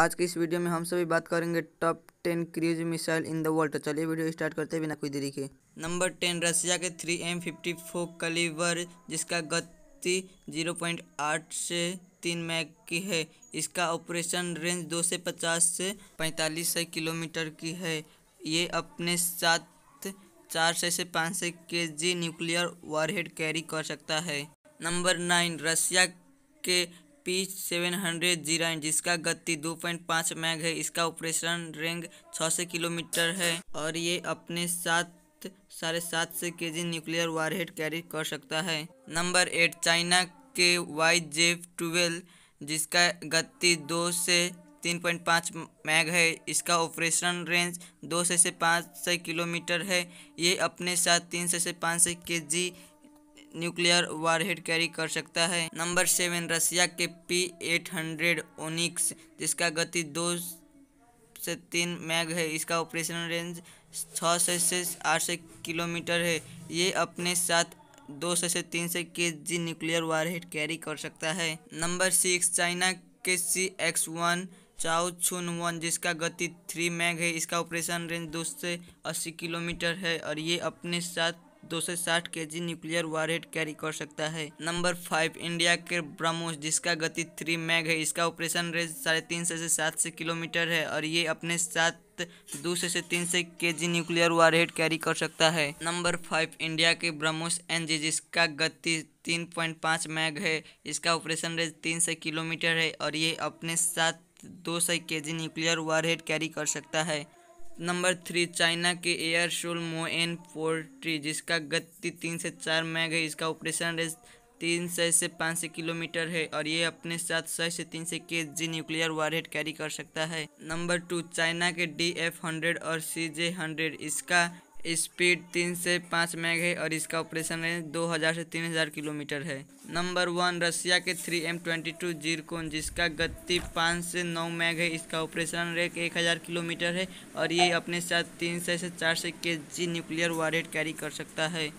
आज की इस वीडियो में हम सभी बात करेंगे top 10 cruise missile in the world. चलिए वीडियो स्टार्ट करते हैं बिना कोई देरी के। नंबर 10 रसिया के 3M54 कैलिबर, जिसका गति 0.8 से 3 मैक की है। इसका ऑपरेशन रेंज 2 से 50 से 4500 किलोमीटर की है। ये अपने साथ 400 से 500 केजी न्यूक्लियर वारहेड कैरी कर सकता है। नंबर 9 रसिया के P700, जिसका गति 2.5 मैग है। इसका ऑपरेशन रेंज 600 किलोमीटर है और ये अपने साथ 750 केजी न्यूक्लियर वारहेड कैरी कर सकता है। नंबर 8 चाइना के Y-J2, जिसका गति 2 से 3.5 मैग है। इसका ऑपरेशन रेंज 200 से 500 किलोमीटर है। ये अपने साथ 300 से 500 केजी न्यूक्लियर वारहेड कैरी कर सकता है। नंबर 7 रसिया के P800 ओनिक्स, जिसका गति 2 से 3 मैग है। इसका ऑपरेशन रेंज 600 से 800 किलोमीटर है। ये अपने साथ 200 से 300 केजी न्यूक्लियर वारहेड कैरी कर सकता है। नंबर 6 चाइना के CX1 चाओ चुन 1, जिसका गति 3 मैग है। इसका ऑपरेशन रेंज 280 किलोमीटर है और ये अपने साथ 260 केजी न्यूक्लियर वारहेड कैरी कर सकता है। नंबर 5 इंडिया के ब्रह्मोस, जिसका गति 3 मैग है। इसका ऑपरेशन रेंज 350 से 700 किलोमीटर है और ये अपने साथ 200 से 300 केजी न्यूक्लियर वारहेड कैरी कर सकता है। नंबर 5 इंडिया के ब्रह्मोस NG, जिसका गति 3.5 मैग है। इसका ऑपरेशन रेंज 300 किलोमीटर है और ये अपने साथ 200 केजी न्यूक्लियर वारहेड कैरी कर सकता है। नंबर 3 चाइना के एयर शोल मो N43, जिसका गति 3 से 4 मैग है। इसका ऑपरेशन रेंज 300 से 500 किलोमीटर है और ये अपने साथ 600 से 300 केजी न्यूक्लियर वारहेड कैरी कर सकता है। नंबर 2 चाइना के DF100 और CJ100, इसका स्पीड 3 से 5 मैग है और इसका ऑपरेशन रेंज 2000 से 3000 किलोमीटर है। नंबर 1 रसिया के 3M22 जिरकोन, जिसका गति 5 से 9 मैग है। इसका ऑपरेशन रेंज 1000 किलोमीटर है और ये अपने साथ 300 से 400 केजी न्यूक्लियर वारहेड कैरी कर सकता है।